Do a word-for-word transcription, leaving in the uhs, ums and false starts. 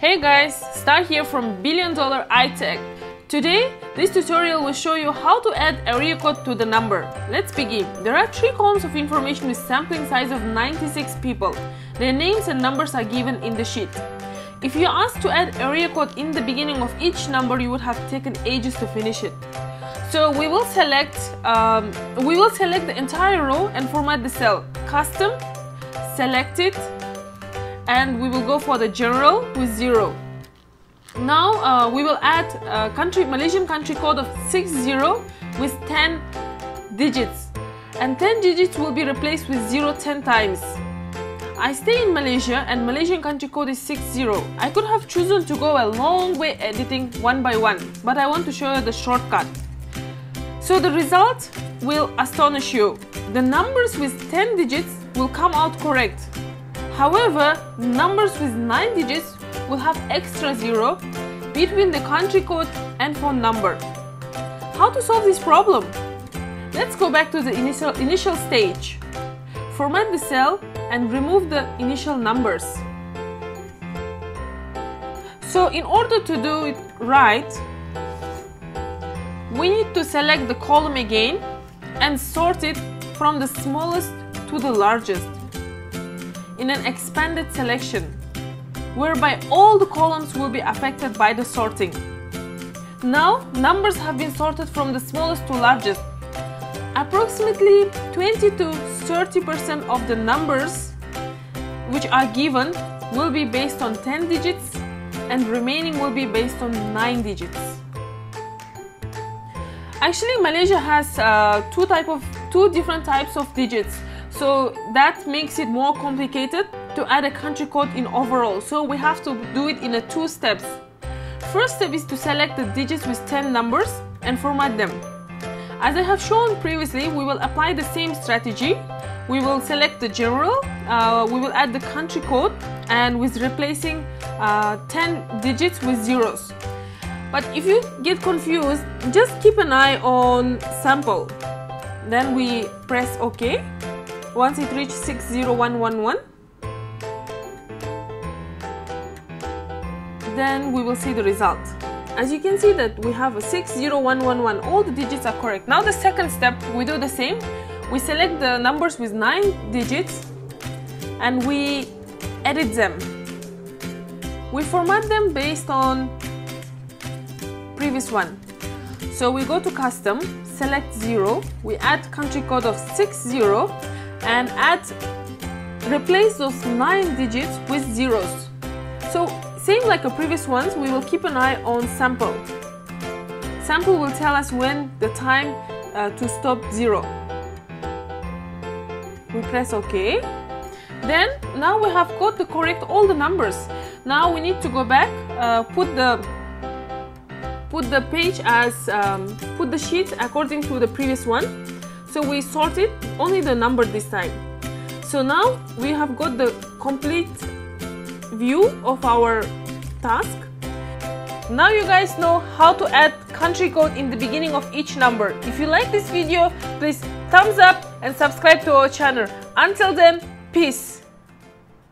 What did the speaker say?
Hey guys, Star here from Billion Dollar iTech. Today, this tutorial will show you how to add area code to the number. Let's begin. There are three columns of information with sampling size of ninety-six people. Their names and numbers are given in the sheet. If you are asked to add area code in the beginning of each number, you would have taken ages to finish it. So we will select, um, we will select the entire row and format the cell. Custom, select it, and we will go for the general with zero. Now uh, we will add a country, Malaysian country code of sixty with ten digits, and ten digits will be replaced with zero ten times. I stay in Malaysia and Malaysian country code is sixty. I could have chosen to go a long way editing one by one, but I want to show you the shortcut. So the result will astonish you. The numbers with ten digits will come out correct. However, numbers with nine digits will have extra zero between the country code and phone number. How to solve this problem? Let's go back to the initial, initial stage. Format the cell and remove the initial numbers. So in order to do it right, we need to select the column again and sort it from the smallest to the largest in an expanded selection, whereby all the columns will be affected by the sorting. Now, numbers have been sorted from the smallest to largest. Approximately twenty to thirty percent of the numbers which are given will be based on ten digits and remaining will be based on nine digits. Actually, Malaysia has uh, two, type of, two different types of digits. So that makes it more complicated to add a country code in overall. So we have to do it in a two steps. First step is to select the digits with ten numbers and format them. As I have shown previously, we will apply the same strategy. We will select the general, uh, we will add the country code, and with replacing uh, ten digits with zeros. But if you get confused, just keep an eye on sample. Then we press OK. Once it reaches six zero one one one, then we will see the result. As you can see that we have a six zero one one one, all the digits are correct. Now the second step, we do the same. We select the numbers with nine digits and we edit them. We format them based on previous one. So we go to custom, select zero, we add country code of sixty, and add, replace those nine digits with zeros. So same like the previous ones, we will keep an eye on sample. Sample will tell us when the time uh, to stop zero. We press OK. Then now we have got to correct all the numbers. Now we need to go back, uh, put the put the page as um, put the sheet according to the previous one. So we sorted only the number this time. So now we have got the complete view of our task. Now you guys know how to add country code in the beginning of each number. If you like this video, please thumbs up and subscribe to our channel. Until then, peace.